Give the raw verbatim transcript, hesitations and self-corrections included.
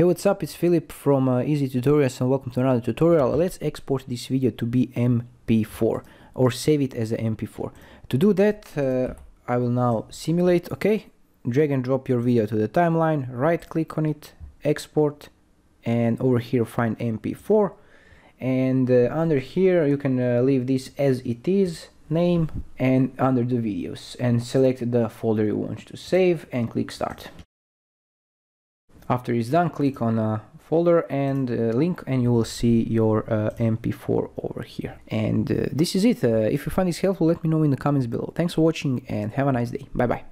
Hey, what's up, it's Filip from uh, Easy Tutorials and welcome to another tutorial. Let's export this video to be M P four or save it as an M P four. To do that, uh, I will now simulate, okay? Drag and drop your video to the timeline, right click on it, export, and over here find M P four. And uh, under here you can uh, leave this as it is, name, and under the videos. And select the folder you want to save and click start. After it's done, click on a folder and a link and you will see your uh, M P four over here. And uh, this is it. Uh, if you find this helpful, let me know in the comments below. Thanks for watching and have a nice day. Bye bye.